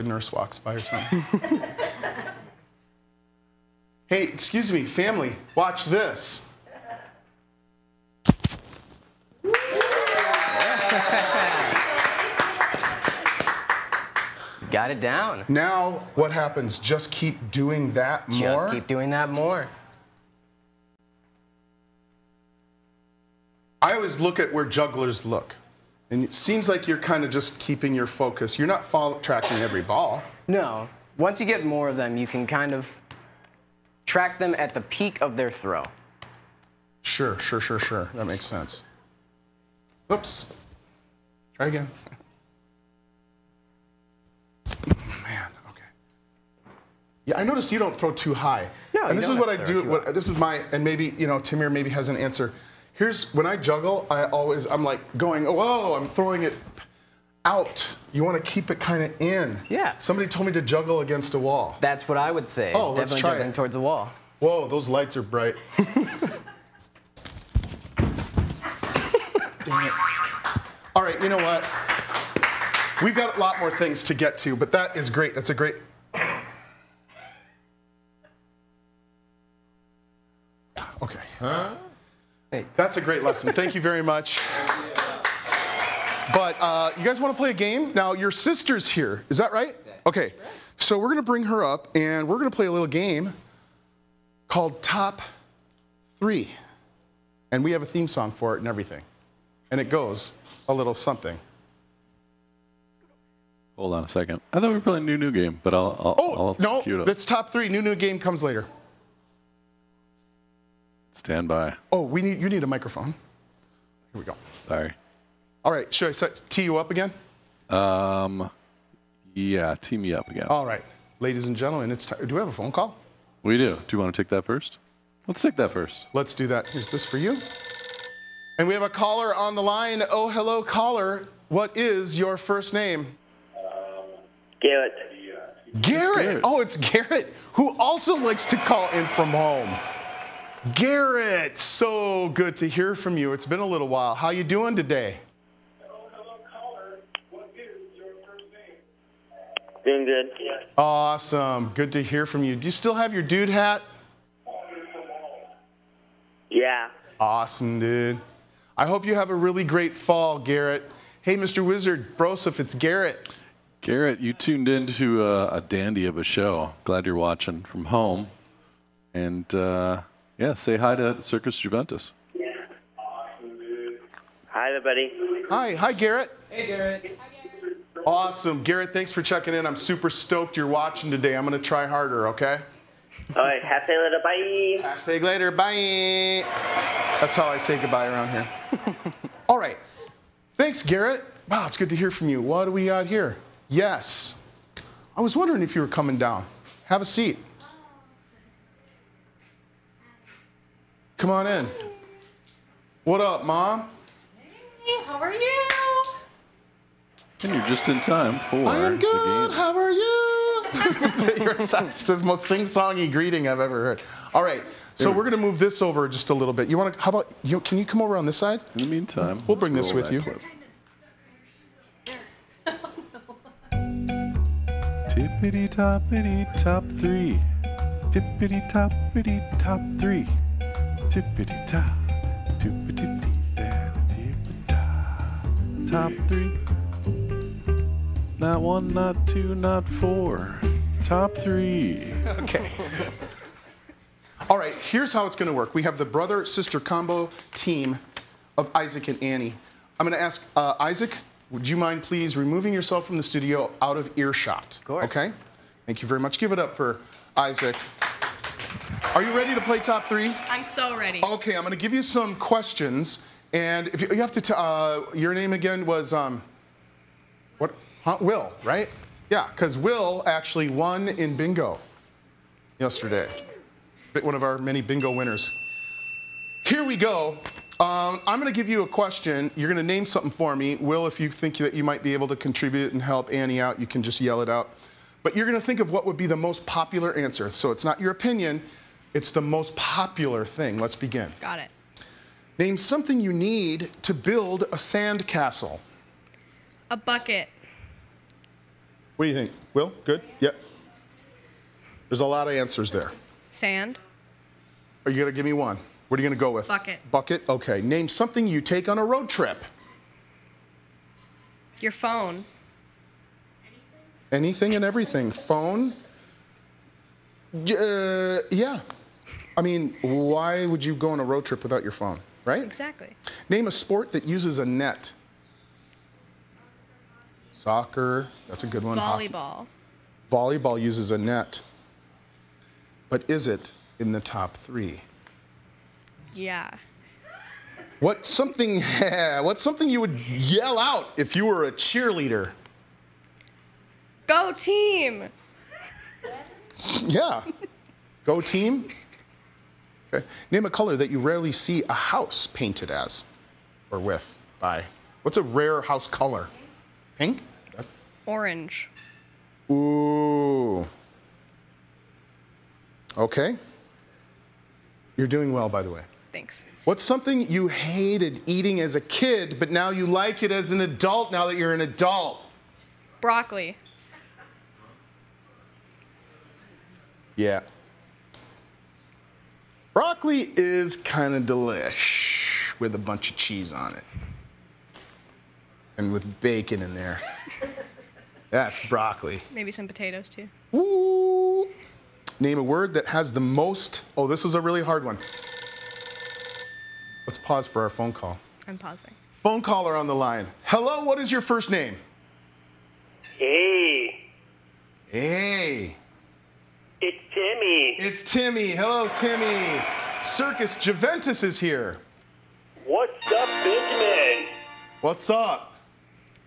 a nurse walks by or something. Hey, excuse me, family, watch this. Got it down. Now, what happens? Just keep doing that more? Just keep doing that more. I always look at where jugglers look. And it seems like you're kind of just keeping your focus. You're not tracking every ball. No. Once you get more of them, you can kind of track them at the peak of their throw. Sure, sure, sure, sure. That makes sense. Oops. Try again. Man, okay. Yeah, I noticed you don't throw too high. No, and this is what I do. This is my, and maybe, you know, Tamir maybe has an answer. Here's, when I juggle, I'm like going, whoa, I'm throwing it out. You want to keep it kind of in. Yeah. Somebody told me to juggle against a wall. That's what I would say. Oh, let's try it. Definitely juggling towards a wall. Whoa, those lights are bright. Dang it. All right, you know what? We've got a lot more things to get to, but that is great. That's a great... Okay. Huh? Hey. That's a great lesson. Thank you very much. But you guys want to play a game? Now, your sister's here. Is that right? Okay. So we're going to bring her up, and we're going to play a little game called Top 3. And we have a theme song for it and everything. And it goes a little something. Hold on a second. I thought we were playing New Game, but I'll cue it up. That's Top 3. New Game comes later. Stand by. Oh, you need a microphone. Here we go. Sorry. All right, should I tee you up again? Yeah, tee me up again. All right, ladies and gentlemen, it's time. Do we have a phone call? We do. Do you want to take that first? Let's take that first. Let's do that. Here's this for you. And we have a caller on the line. Oh, hello, caller. What is your first name? Garrett. Garrett. Oh, it's Garrett, who also likes to call in from home. Garrett, so good to hear from you. It's been a little while. How you doing today? Hello, caller. What is your first name? Doing good. Awesome. Good to hear from you. Do you still have your dude hat? Yeah. Awesome, dude. I hope you have a really great fall, Garrett. Hey, Mr. Wizard, Broseph, it's Garrett. Garrett, you tuned into a dandy of a show. Glad you're watching from home. And... yeah, say hi to Circus Juventas. Yeah. Awesome, dude. Hi, everybody. Hi. Hi, Garrett. Hey, Garrett. Hi, Garrett. Awesome. Garrett, thanks for checking in. I'm super stoked you're watching today. I'm going to try harder, okay? All right. Hashtag later. Bye. Hashtag later. Bye. That's how I say goodbye around here. All right. Thanks, Garrett. Wow, it's good to hear from you. What do we got here? Yes. I was wondering if you were coming down. Have a seat. Come on in. What up, Mom? Hey, how are you? And you're just in time for I am good. The game. How are you? It's the most sing-songy greeting I've ever heard. All right, so we're gonna move this over just a little bit. You want to? How about you? Can you come over on this side? In the meantime, we'll bring this with you. Clip. Tippity toppity top 3. Tippity toppity top 3. Tippity top, tippity tippity top 3. Not 1, not 2, not 4. Top 3. Okay. All right. Here's how it's going to work. We have the brother-sister combo team of Isaac and Annie. I'm going to ask Isaac, would you mind please removing yourself from the studio out of earshot? Of course. Okay. Thank you very much. Give it up for Isaac. Are you ready to play Top 3? I'm so ready. Okay, I'm going to give you some questions, and if you have to tell your name again was what? Huh? Will, right? Yeah, because Will actually won in bingo yesterday. One of our many bingo winners. Here we go. I'm going to give you a question. You're going to name something for me. Will, if you think that you might be able to contribute and help Annie out, you can just yell it out. But you're going to think of what would be the most popular answer. So it's not your opinion. It's the most popular thing. Let's begin. Got it. Name something you need to build a sand castle. A bucket. What do you think? Will? Good? Yep. There's a lot of answers there. Sand. Are you going to give me one? What are you going to go with? Bucket. Bucket? Okay. Name something you take on a road trip. Your phone. Anything and everything. Phone? Yeah. I mean, why would you go on a road trip without your phone, right? Exactly. Name a sport that uses a net. Soccer. That's a good one. Volleyball. Hockey. Volleyball uses a net. But is it in the top three? Yeah. What's something you would yell out if you were a cheerleader? Go team. Yeah. Go team. Okay. Name a color that you rarely see a house painted as or with by. What's a rare house color? Pink? Orange. Ooh. Okay. You're doing well, by the way. Thanks. What's something you hated eating as a kid, but now you like it as an adult now that you're an adult? Broccoli. Yeah. Broccoli is kind of delish with a bunch of cheese on it. And with bacon in there. That's broccoli. Maybe some potatoes, too. Ooh. Name a word that has the most... Oh, this is a really hard one. Let's pause for our phone call. I'm pausing. Phone caller on the line. Hello, what is your first name? Hey. Hey. It's Timmy. It's Timmy. Hello, Timmy. Circus Juventas is here. What's up, Benjamin? What's up?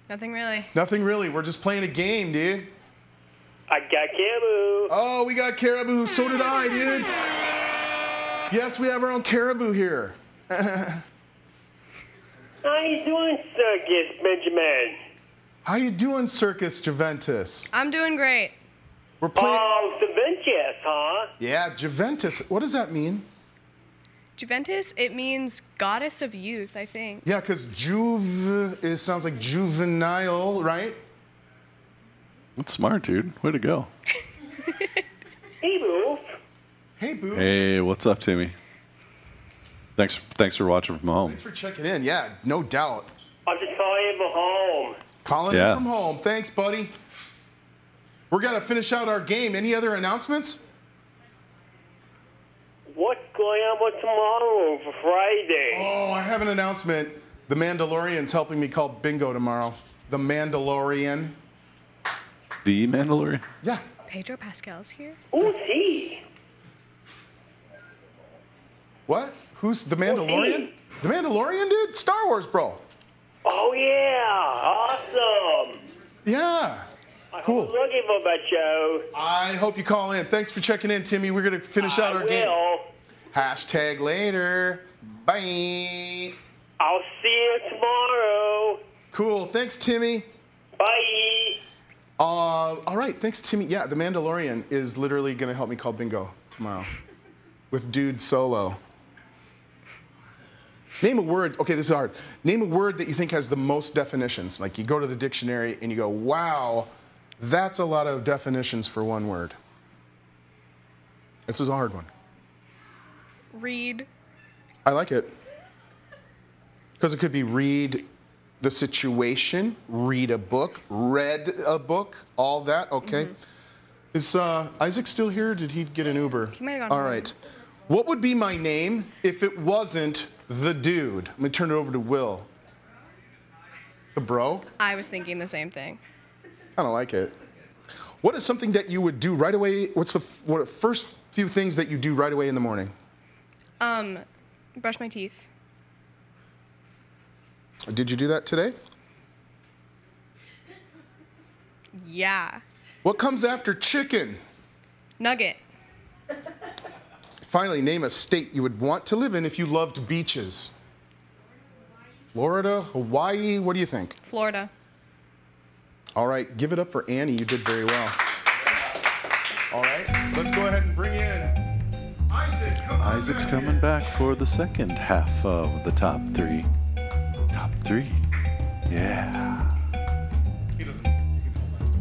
Nothing really. Nothing really. We're just playing a game, dude. I got caribou. Oh, we got caribou. So did I, dude. Yes, we have our own caribou here. How you doing, Circus Benjamin? How you doing, Circus Juventus? I'm doing great. We're playing. Oh, Juventus, huh? Yeah, Juventus. What does that mean? Juventus, it means goddess of youth, I think. Yeah, because juve, it sounds like juvenile, right? That's smart, dude. Way to go. Hey, Boo. Hey, Boo. Hey, what's up, Timmy? Thanks for watching from home. Thanks for checking in. Yeah, no doubt. I'm just calling from home. Calling you from home. Thanks, buddy. We're going to finish out our game. Any other announcements? What's going on with tomorrow for Friday? Oh, I have an announcement. The Mandalorian's helping me call bingo tomorrow. The Mandalorian. The Mandalorian? Yeah. Pedro Pascal's here. Who's he? What? Who's the Mandalorian? The Mandalorian, dude? Star Wars, bro. Oh, yeah. Awesome. Yeah. Cool. I was looking for that show. I hope you call in. Thanks for checking in, Timmy. We're going to finish out our game. Hashtag later. Bye. I'll see you tomorrow. Cool. Thanks, Timmy. Bye. All right. Thanks, Timmy. Yeah, the Mandalorian is literally going to help me call bingo tomorrow with Dude Solo. Name a word. Okay, this is hard. Name a word that you think has the most definitions. Like you go to the dictionary and you go, wow. That's a lot of definitions for one word. This is a hard one. Read. I like it. Because it could be read the situation, read a book, read a book, all that. Okay. Mm-hmm. Is Isaac still here? Did he get an Uber? He might have gone. All right. What would be my name if it wasn't the dude? I'm going to turn it over to Will. The bro? I was thinking the same thing. I don't like it. What is something that you would do right away? What are the first few things that you do right away in the morning? Brush my teeth. Did you do that today? Yeah. What comes after chicken? Nugget. Finally, name a state you would want to live in if you loved beaches. Florida, Hawaii, what do you think? Florida. All right, give it up for Annie. You did very well. All right, let's go ahead and bring in Isaac. Come on, Isaac's coming back for the second half of the top three. Top three? Yeah. He doesn't. You can hold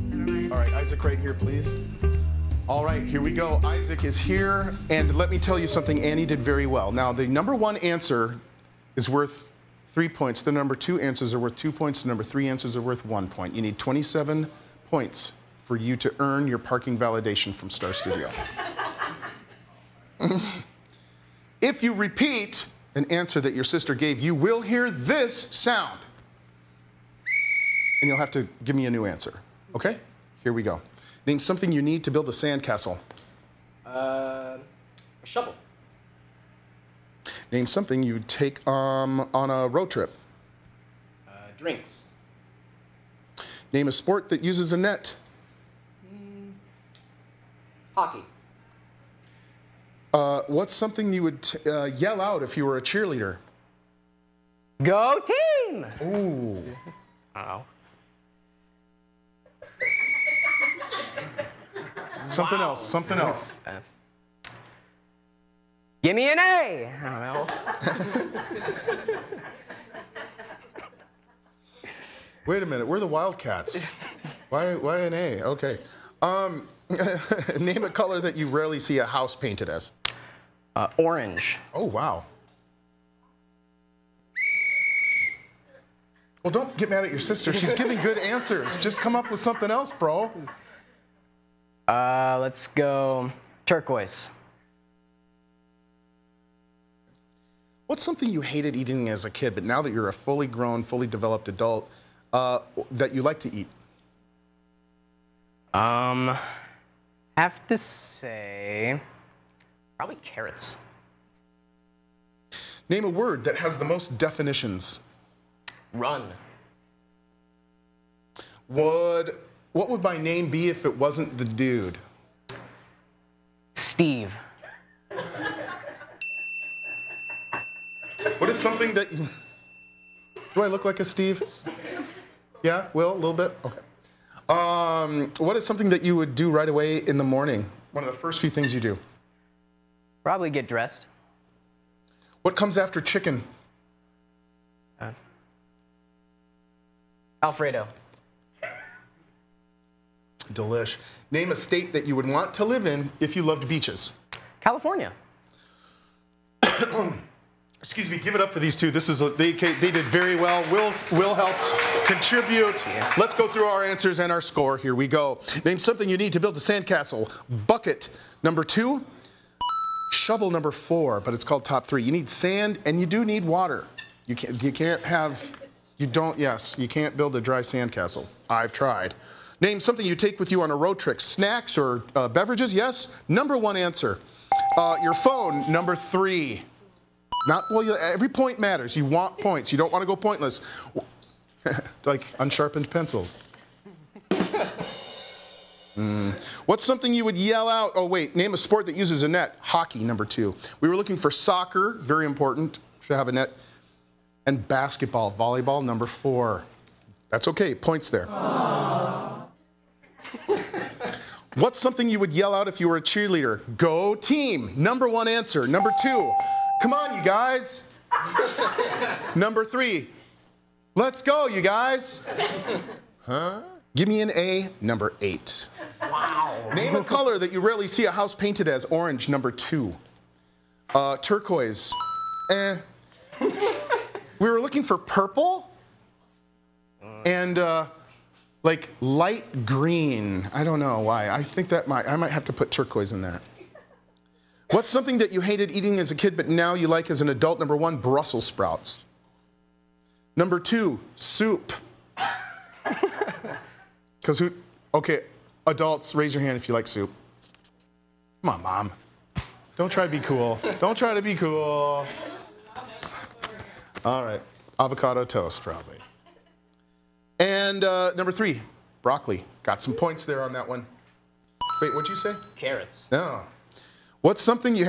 on. All right. Isaac right here, please. All right, here we go. Isaac is here, and let me tell you something Annie did very well. Now, the number one answer is worth 3 points. The number two answers are worth 2 points. The number three answers are worth 1 point. You need 27 points for you to earn your parking validation from Star Studio. If you repeat an answer that your sister gave, you will hear this sound. And you'll have to give me a new answer. Okay? Here we go. Name something you need to build a sandcastle. A shovel. Name something you take on a road trip. Drinks. Name a sport that uses a net. Hockey. What's something you would yell out if you were a cheerleader? Go team! Ooh. Uh-oh. Something wow. else, something else. Give me an A! I don't know. Wait a minute, we're the Wildcats. Why an A? Okay. Name a color that you rarely see a house painted as. Orange. Oh, wow. Well, don't get mad at your sister. She's giving good answers. Just come up with something else, bro. Let's go turquoise. What's something you hated eating as a kid, but now that you're a fully grown, fully developed adult, that you like to eat? Have to say, probably carrots. Name a word that has the most definitions. Run. What would my name be if it wasn't the dude? Steve. What is something that you... Do I look like a Steve? Yeah, Will, a little bit? Okay. What is something that you would do right away in the morning? One of the first few things you do? Probably get dressed. What comes after chicken? Alfredo. Delish. Name a state that you would want to live in if you loved beaches. California. Excuse me, give it up for these two. This is they did very well. Will helped contribute. Yeah. Let's go through our answers and our score. Here we go. Name something you need to build a sandcastle. Bucket number 2. Shovel number 4, but it's called top 3. You need sand and you do need water. You can't build a dry sandcastle. I've tried. Name something you take with you on a road trip. Snacks or beverages, yes? Number 1 answer. Your phone, number 3. Every point matters. You want points. You don't want to go pointless. Like unsharpened pencils. What's something you would yell out? Oh, wait. Name a sport that uses a net. Hockey, number 2. We were looking for soccer, very important to have a net. And basketball, volleyball, number 4. That's okay, points there. What's something you would yell out if you were a cheerleader? Go team, number 1 answer. Number 2, come on you guys. Number 3, let's go you guys. Huh? Give me an A, number 8. Wow. Name a color that you rarely see a house painted as. Orange, number 2. Turquoise, We were looking for purple and like light green. I don't know why. I think that I might have to put turquoise in there. What's something that you hated eating as a kid but now you like as an adult? Number 1, Brussels sprouts. Number 2, soup. Because who? Okay, adults, raise your hand if you like soup. Come on, Mom. Don't try to be cool. Don't try to be cool. All right, avocado toast, probably. And number 3, broccoli. Got some points there on that one. Wait, what'd you say? Carrots. No. What's something you,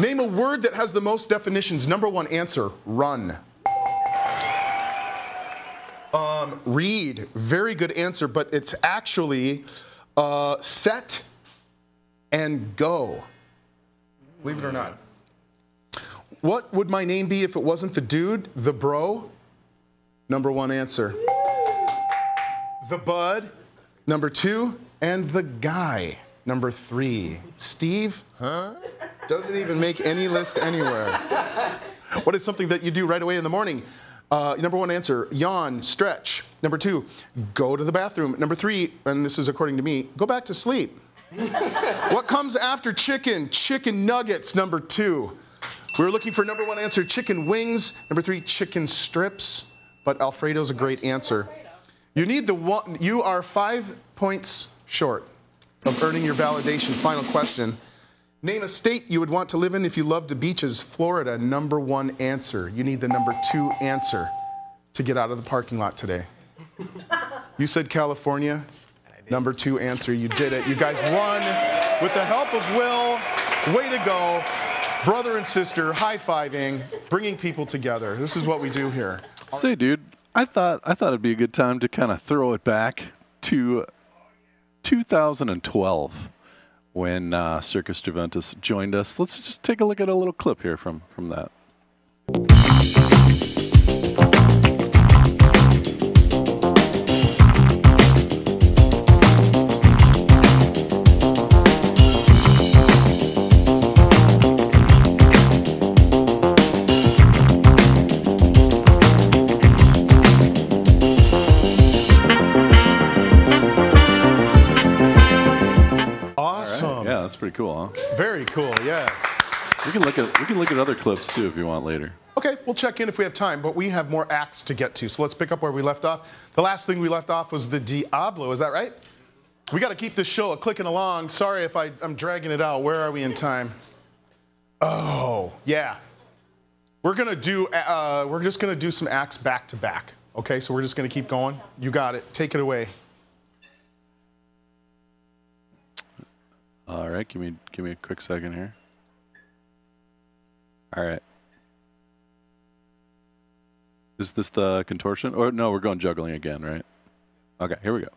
name a word that has the most definitions. Number 1 answer, run. Read, very good answer, but it's actually set and go. Believe it or not. What would my name be if it wasn't the dude, the bro? Number 1 answer. The bud, Number two, and the guy. Number three, Steve, huh? Doesn't even make any list anywhere. What is something that you do right away in the morning? Number one answer, yawn, stretch. Number two, go to the bathroom. Number three, and this is according to me, go back to sleep. What comes after chicken? Chicken nuggets, number two. We were looking for number one answer, chicken wings. Number three, chicken strips. But Alfredo's a great answer. You need the one, you are 5 points short of earning your validation. Final question. Name a state you would want to live in if you loved the beaches. Florida, number one answer. You need the number two answer to get out of the parking lot today. You said California. Number two answer. You did it. You guys won with the help of Will. Way to go. Brother and sister, high-fiving, bringing people together. This is what we do here. Say, dude, I thought it'd be a good time to kind of throw it back to 2012, when Circus Juventas joined us. Let's just take a look at a little clip here from that. Pretty cool, huh? Very cool, yeah. We can look at other clips too if you want later. Okay, we'll check in if we have time, but we have more acts to get to. So let's pick up where we left off. The last thing we left off was the Diablo, is that right? We got to keep this show clicking along. Sorry if I'm dragging it out. Where are we in time? Oh, yeah. We're going to do we're just going to do some acts back to back. Okay? So we're just going to keep going. You got it. Take it away. All right, give me a quick second here. All right. Is this the contortion? Or no, we're going juggling again, right? Okay, here we go.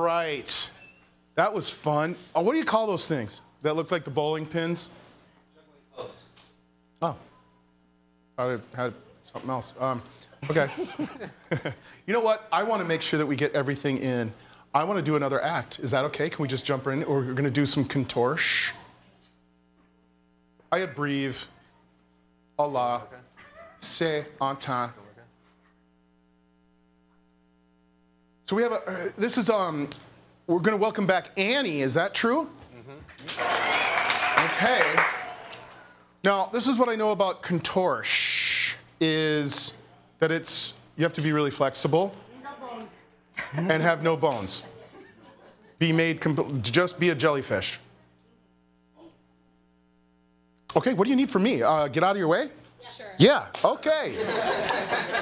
right. That was fun. Oh, what do you call those things that look like the bowling pins? Juggling clubs. Oh. I had something else. Okay. You know what? I want to make sure that we get everything in. I want to do another act. Is that okay? Can we just jump in? Or we're going to do some contortion. I abreeve. Allah. Okay. C'est en temps. So we have a, this is, we're going to welcome back Annie. Is that true? Mm-hmm. Okay. Now, this is what I know about contortion, is that it's, you have to be really flexible. No bones. And have no bones. Be made, just be a jellyfish. Okay, what do you need from me? Get out of your way? Yeah, sure. Yeah, okay.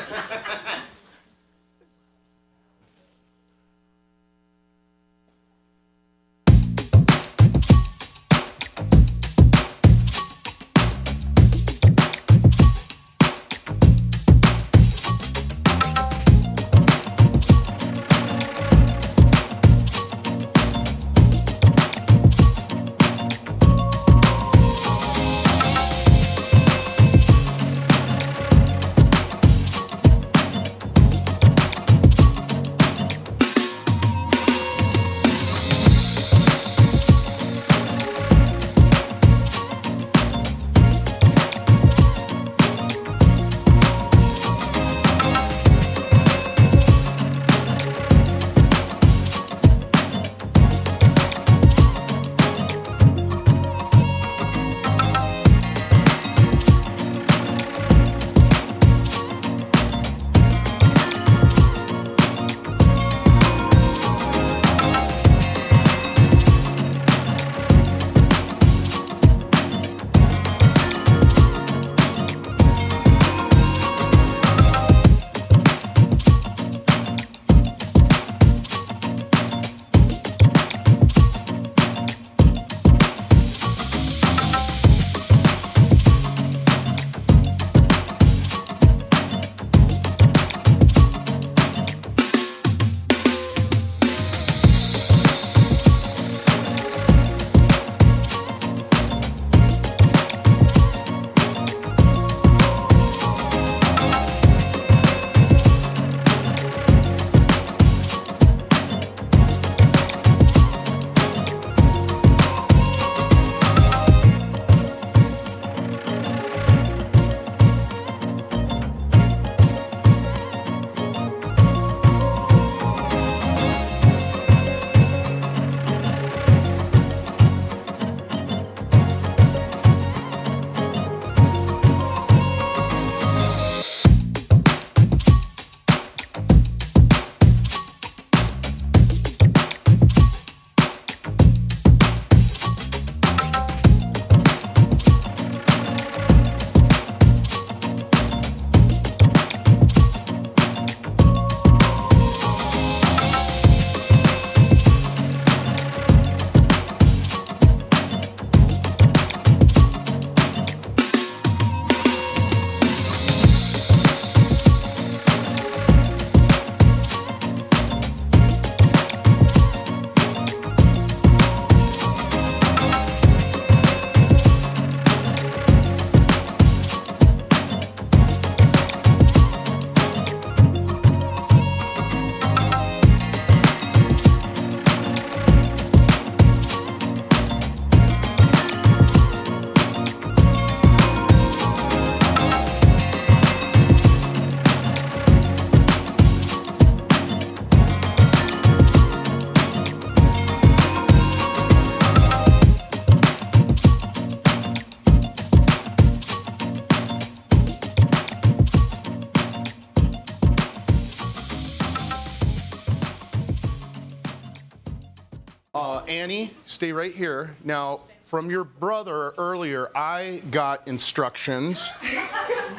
Annie, stay right here. Now, from your brother earlier, I got instructions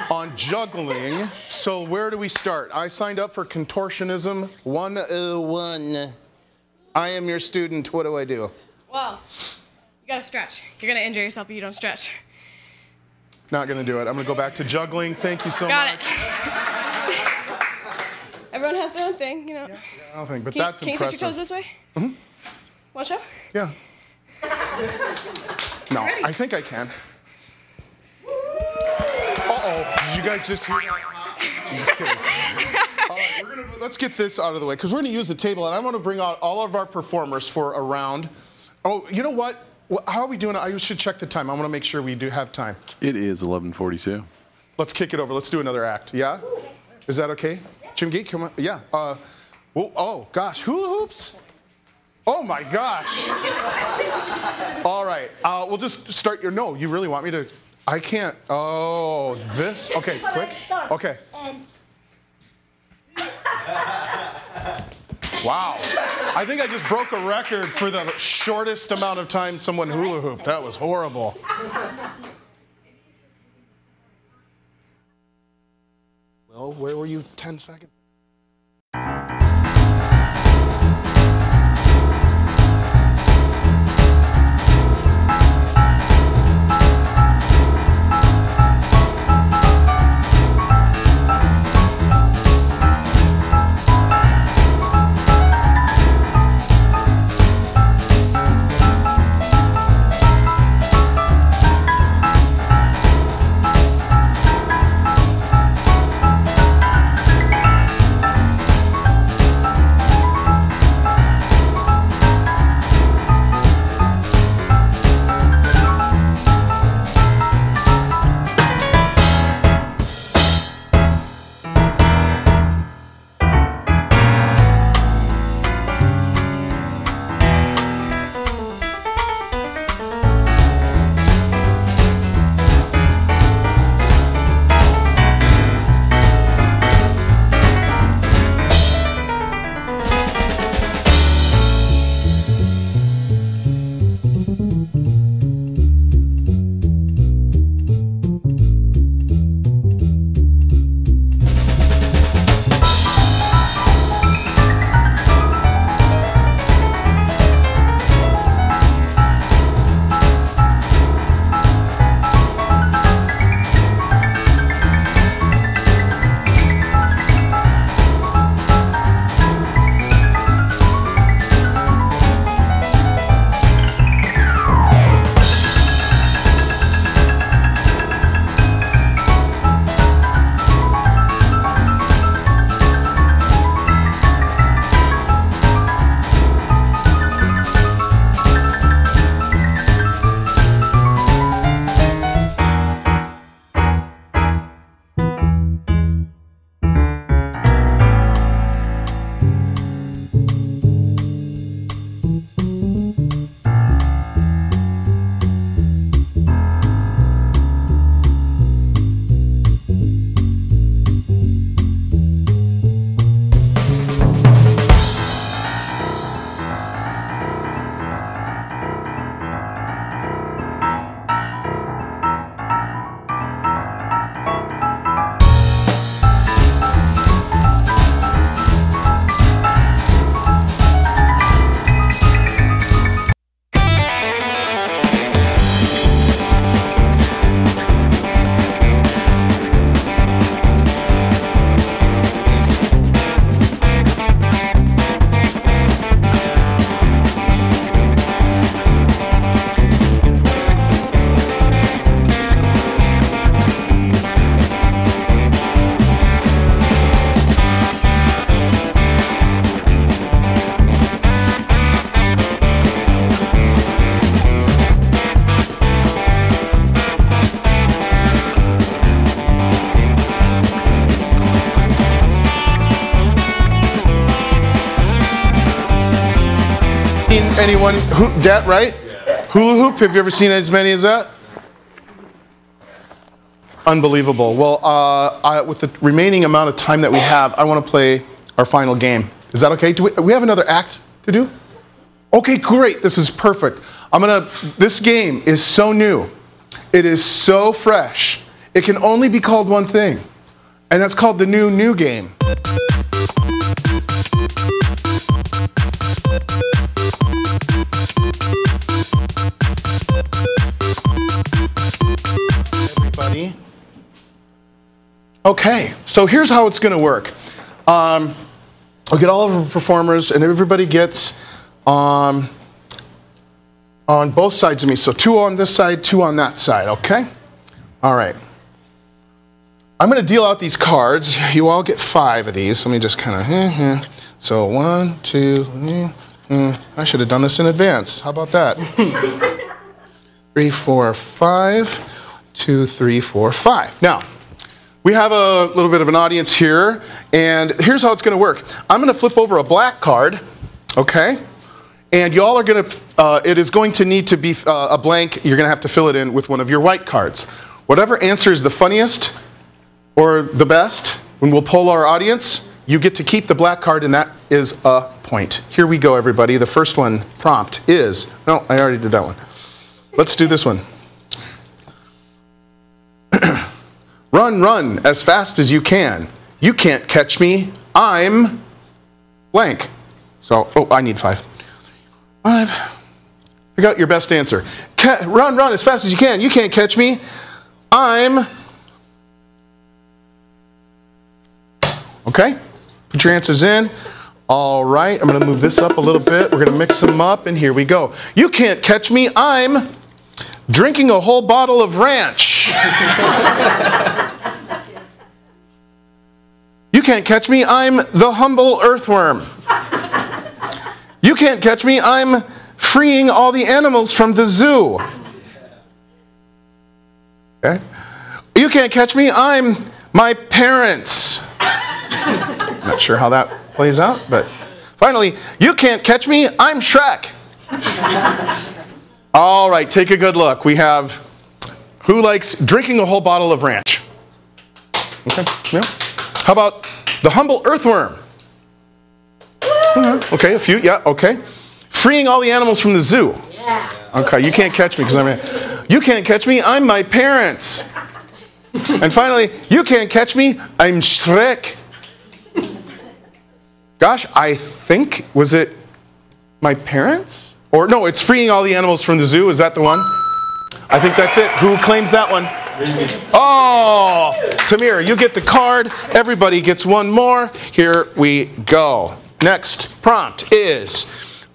on juggling. So where do we start? I signed up for contortionism 101. I am your student. What do I do? Well, you gotta stretch. You're gonna injure yourself if you don't stretch. Not gonna do it. I'm gonna go back to juggling. Thank you so much. Got it. Everyone has their own thing, you know. Yeah, I think, but that's impressive. Can you touch your toes this way? Mm-hmm. Want to show? Yeah. No, I think I can. Uh-oh, did you guys just hear that? I'm just kidding. All right, let's get this out of the way, because we're going to use the table, and I'm going to bring out all of our performers for a round. Oh, you know what? How are we doing? I should check the time. I want to make sure we do have time. It is 11:42. Let's kick it over. Let's do another act. Yeah? Is that okay? Jim Gee, come on. Yeah. Oh, gosh. Hula hoops? Oh, my gosh. All right. We'll just start your... No, you really want me to... I can't... Oh, this? Okay, quick. Okay. Wow. I think I just broke a record for the shortest amount of time someone hula hooped. That was horrible. Well, where were you 10 seconds? Anyone hoop that, right? Yeah. Hula hoop, have you ever seen as many as that? Unbelievable. Well, with the remaining amount of time that we have, I want to play our final game. Is that okay? Do we have another act to do? Okay, great. This is perfect. This game is so new. It is so fresh. It can only be called one thing, and that's called the new game. Okay, so here's how it's going to work. I'll get all of the performers, and everybody gets on both sides of me. So two on this side, two on that side, okay? All right. I'm going to deal out these cards. You all get 5 of these. Let me just kind of, So 1, 2, I should have done this in advance. How about that? 3, 4, 5, 2, 3, 4, 5. Now, we have a little bit of an audience here, and here's how it's going to work. I'm going to flip over a black card, okay? And y'all are going to, it is going to need to be a blank. You're going to have to fill it in with one of your white cards. Whatever answer is the funniest or the best, when we'll poll our audience, you get to keep the black card, and that is a point. Here we go, everybody. The first one prompt is, no, I already did that one. Let's do this one. Run, run, as fast as you can. You can't catch me. I'm blank. So, oh, I need 5. 5. Pick out your best answer. Run, run, as fast as you can. You can't catch me. I'm. Okay. Put your answers in. All right. I'm going to move this up a little bit. We're going to mix them up, and here we go. You can't catch me. I'm drinking a whole bottle of ranch. You can't catch me, I'm the humble earthworm. You can't catch me, I'm freeing all the animals from the zoo. Okay. You can't catch me, I'm my parents. Not sure how that plays out, but finally, you can't catch me, I'm Shrek. All right, take a good look. We have who likes drinking a whole bottle of ranch? Okay, yeah. How about the humble earthworm? Okay, a few, yeah, okay. Freeing all the animals from the zoo. Yeah. Okay, you can't catch me because I'm. You can't catch me, I'm my parents. And finally, you can't catch me, I'm Shrek. Gosh, I think, was it my parents? Or no, it's freeing all the animals from the zoo. Is that the one? I think that's it. Who claims that one? Oh, Tamir, you get the card. Everybody gets one more. Here we go. Next prompt is,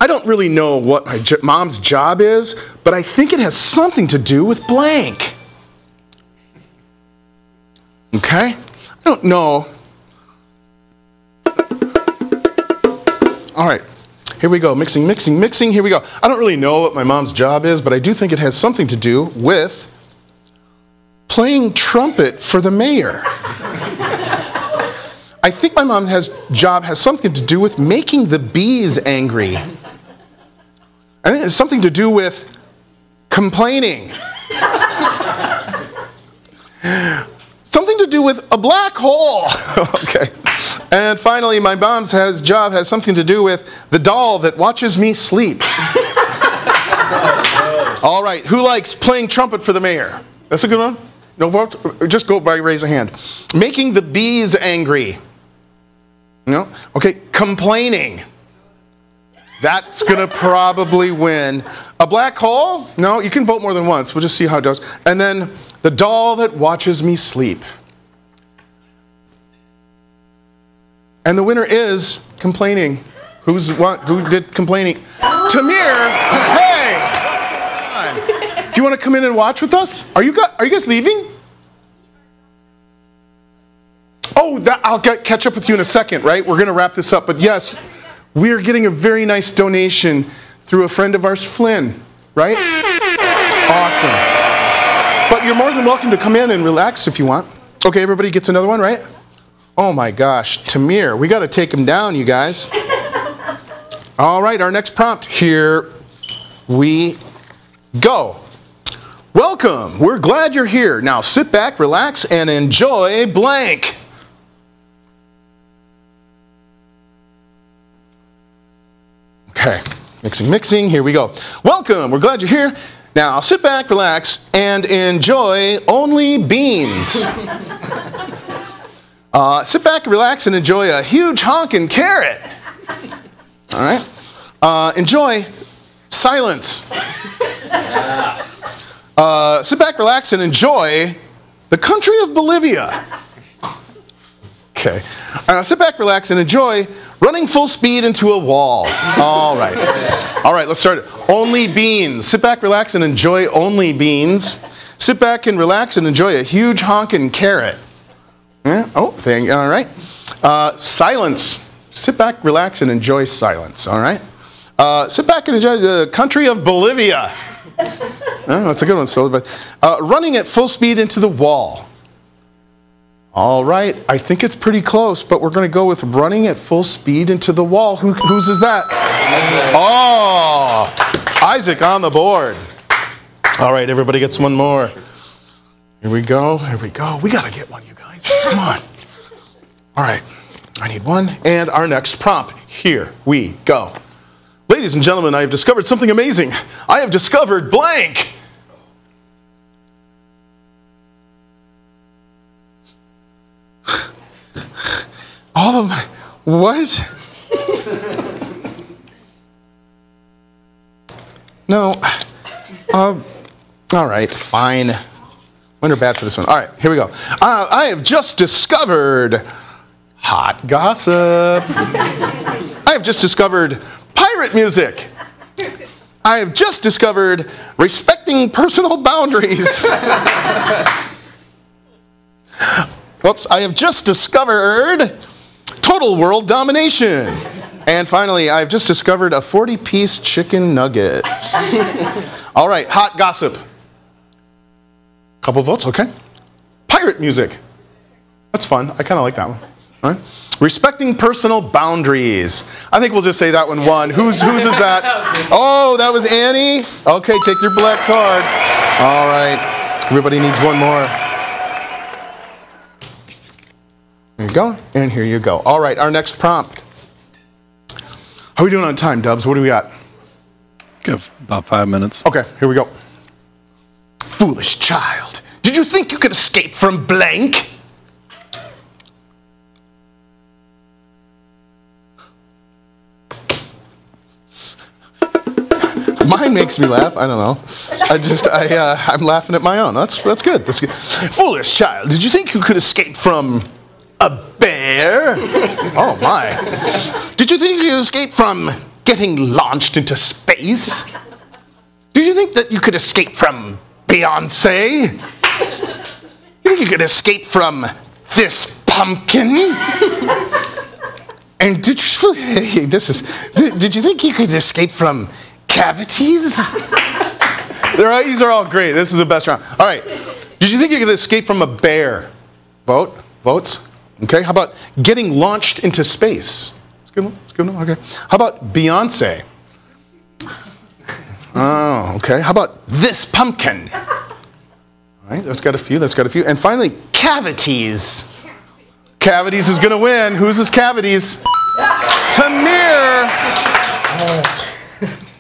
I don't really know what my mom's job is, but I think it has something to do with blank. Okay? I don't know. All right. Here we go, mixing, mixing, mixing, here we go. I don't really know what my mom's job is, but I do think it has something to do with playing trumpet for the mayor. I think my mom's job has something to do with making the bees angry. I think it's something to do with complaining. Something to do with a black hole. Okay. And finally, my mom's job has something to do with the doll that watches me sleep. All right, who likes playing trumpet for the mayor? That's a good one. No votes? Just go by raise a hand. Making the bees angry. No? Okay, complaining. That's going to probably win. A black hole? No, you can vote more than once. We'll just see how it does. And then the doll that watches me sleep. And the winner is complaining. Who did complaining? Tamir, hey! Do you want to come in and watch with us? Are you guys leaving? Oh, I'll catch up with you in a second, right? We're going to wrap this up. But yes, we are getting a very nice donation through a friend of ours, Flynn, right? Awesome. But you're more than welcome to come in and relax if you want. Okay, everybody gets another one, right? Oh my gosh, Tamir, we got to take him down, you guys. All right, our next prompt. Here we go. Welcome. We're glad you're here. Now sit back, relax, and enjoy blank. Okay, mixing, mixing. Here we go. Welcome. We're glad you're here. Now sit back, relax, and enjoy only beans. Sit back, relax, and enjoy a huge honking carrot. All right. Enjoy silence. Sit back, relax, and enjoy the country of Bolivia. Okay. Sit back, relax, and enjoy Running full speed into a wall. All right. All right, let's start it. Only beans. Sit back, relax, and enjoy only beans. Sit back and relax and enjoy a huge honkin' carrot. Yeah, oh, thing. All right. Silence. Sit back, relax, and enjoy silence. All right. Sit back and enjoy the country of Bolivia. Oh, that's a good one still. But running at full speed into the wall. All right, I think it's pretty close, but we're going to go with running at full speed into the wall. Whose is that? Oh, Isaac on the board. All right, everybody gets one more. Here we go, here we go. We got to get one, you guys. Come on. All right, I need one. And our next prompt, here we go. Ladies and gentlemen, I have discovered something amazing. I have discovered blank. All of my, what? No. All right, fine. When are bad for this one? All right, here we go. I have just discovered hot gossip. I have just discovered pirate music. I have just discovered respecting personal boundaries. Whoops, I have just discovered total world domination. And finally, I've just discovered a 40-piece chicken nugget. All right, hot gossip. Couple votes, okay. Pirate music. That's fun. I kind of like that one. All right. Respecting personal boundaries. I think we'll just say that one won. Whose is that? Oh, that was Annie? Okay, take your black card. All right. Everybody needs one more. Here you go, and here you go. All right, our next prompt. How are we doing on time, Dubs? What do we got? About 5 minutes. Okay, here we go. Foolish child, did you think you could escape from blank? Mine makes me laugh. I don't know. I'm laughing at my own. That's good. That's good. Foolish child, did you think you could escape from a bear? Oh my. Did you think you could escape from getting launched into space? Did you think that you could escape from Beyonce? You think you could escape from this pumpkin? And did you think you could escape from cavities? These are all great. This is the best round. All right. Did you think you could escape from a bear? Vote. Votes. Okay, how about getting launched into space? It's a good one. It's a good one. Okay. How about Beyonce? Oh, okay. How about this pumpkin? All right, that's got a few. That's got a few. And finally, cavities. Cavities is going to win. Whose is cavities? Tamir.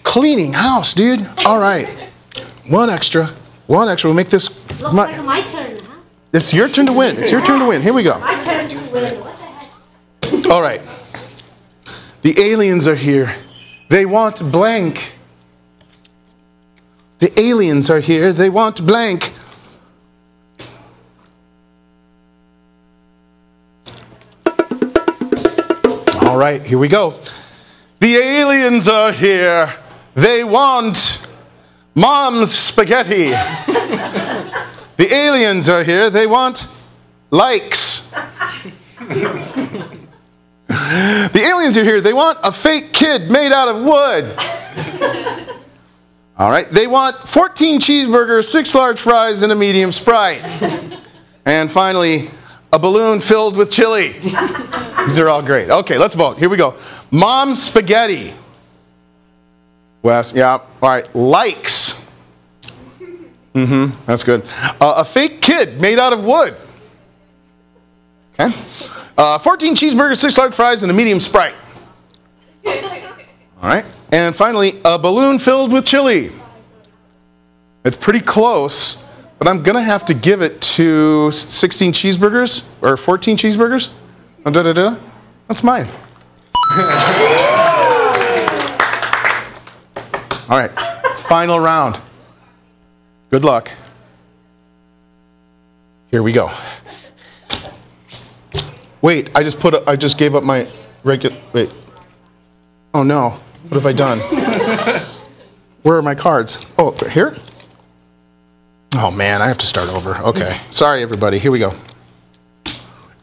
Cleaning house, dude. All right. One extra. One extra. We'll make this. Looks like my turn. It's your turn to win. It's your turn to win. Here we go. My turn to win. What the heck? All right. The aliens are here. They want blank. The aliens are here. They want blank. All right. Here we go. The aliens are here. They want mom's spaghetti. The aliens are here, they want likes. The aliens are here, they want a fake kid made out of wood. All right, they want 14 cheeseburgers, 6 large fries, and a medium Sprite. And finally, a balloon filled with chili. These are all great. Okay, let's vote. Here we go. Mom's spaghetti. Wes, yeah, all right, likes. Mm-hmm, that's good. A fake kid made out of wood. Okay. 14 cheeseburgers, 6 large fries, and a medium Sprite. All right. And finally, a balloon filled with chili. It's pretty close, but I'm going to have to give it to 16 cheeseburgers, or 14 cheeseburgers. Da-da-da. That's mine. All right. Final round. Good luck. Here we go. Wait, I just gave up my regular, wait. Oh no, what have I done? Where are my cards? Oh, here? Oh man, I have to start over. Okay, sorry everybody, here we go.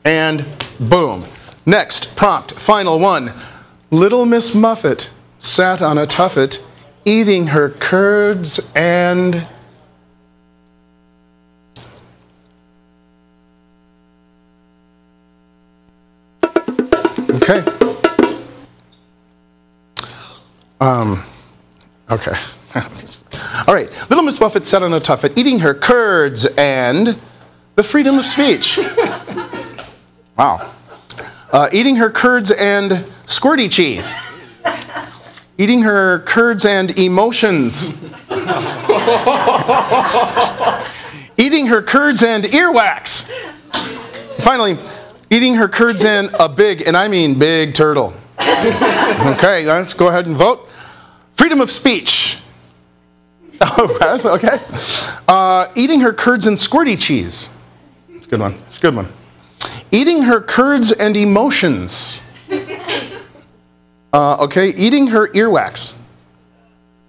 And boom. Next, prompt, final one. Little Miss Muffet sat on a tuffet eating her curds and... Okay. Okay. All right. Little Miss Muffet sat on a tuffet eating her curds and the freedom of speech. Wow. Eating her curds and squirty cheese. Eating her curds and emotions. Eating her curds and earwax. Finally, eating her curds and a big, and I mean big, turtle. Okay, let's go ahead and vote. Freedom of speech. Oh, that's okay. Eating her curds and squirty cheese. It's a good one. It's a good one. Eating her curds and emotions. Okay, eating her earwax.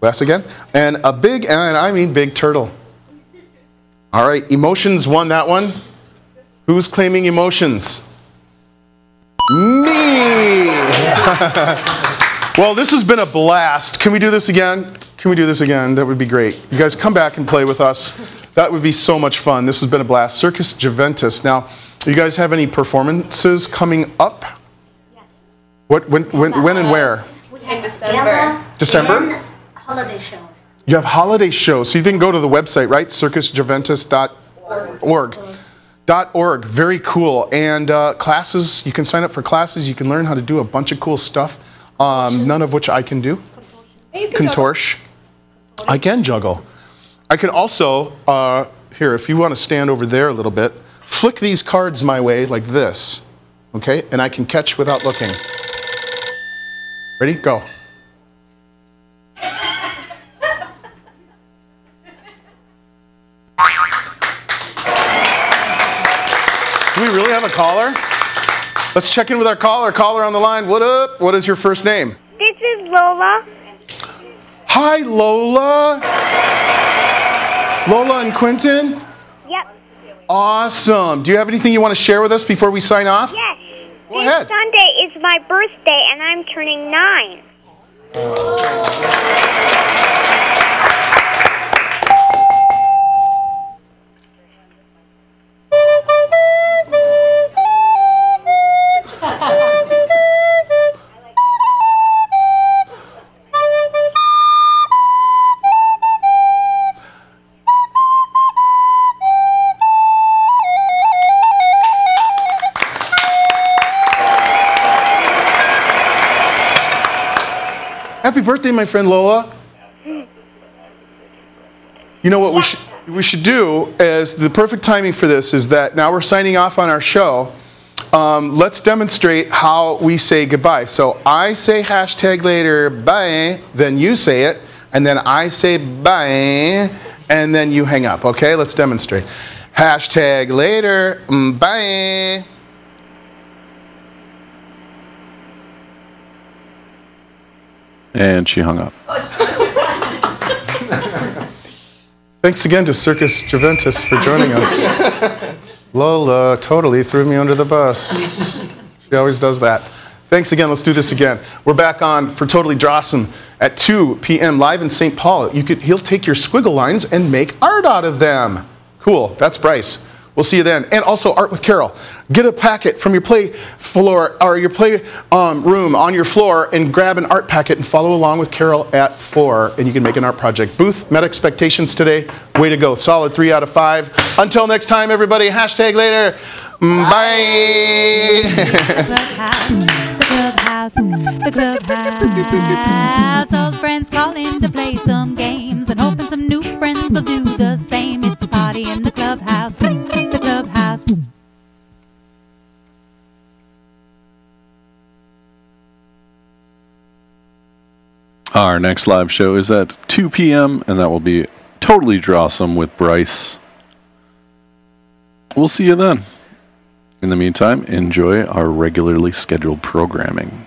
Last again. And a big, and I mean big turtle. All right, emotions won that one. Who's claiming emotions? Me! Well, this has been a blast. Can we do this again? Can we do this again? That would be great. You guys come back and play with us. That would be so much fun. This has been a blast. Circus Juventas. Now, you guys have any performances coming up? Yes. What? When and where? In December. December? And holiday shows. You have holiday shows. So you can go to the website, right? circusjuventas.org. .org, very cool. And classes, you can sign up for classes. You can learn how to do a bunch of cool stuff, none of which I can do. Contortion. I can juggle. I can also, here, if you want to stand over there a little bit, flick these cards my way like this, okay? And I can catch without looking. Ready? Go. Do we really have a caller? Let's check in with our caller. Caller on the line, what up? What is your first name? This is Lola. Hi, Lola. Lola and Quentin? Yep. Awesome. Do you have anything you want to share with us before we sign off? Yes. Go ahead. This Sunday is my birthday, and I'm turning 9. Happy birthday, my friend Lola. You know what we should do is, the perfect timing for this is that now we're signing off on our show. Let's demonstrate how we say goodbye. So I say hashtag later, bye, then you say it, and then I say bye, and then you hang up, okay? Let's demonstrate. Hashtag later, bye. And she hung up. Thanks again to Circus Juventas for joining us. Lola totally threw me under the bus. She always does that. Thanks again. Let's do this again. We're back on for Totally Drawsome at 2 p.m. live in St. Paul. He'll take your squiggle lines and make art out of them. Cool. That's Bryce. We'll see you then. And also, Art with Carol. Get a packet from your play floor or your play room on your floor and grab an art packet and follow along with Carol at 4, and you can make an art project. Booth met expectations today. Way to go. Solid 3 out of 5. Until next time, everybody. Hashtag later. Bye. The clubhouse. Old friends calling to play some games and hoping some new friends will do the same. It's a party in the clubhouse. The clubhouse. Our next live show is at 2 p.m. and that will be Totally Drawsome with Bryce. We'll see you then. In the meantime, enjoy our regularly scheduled programming.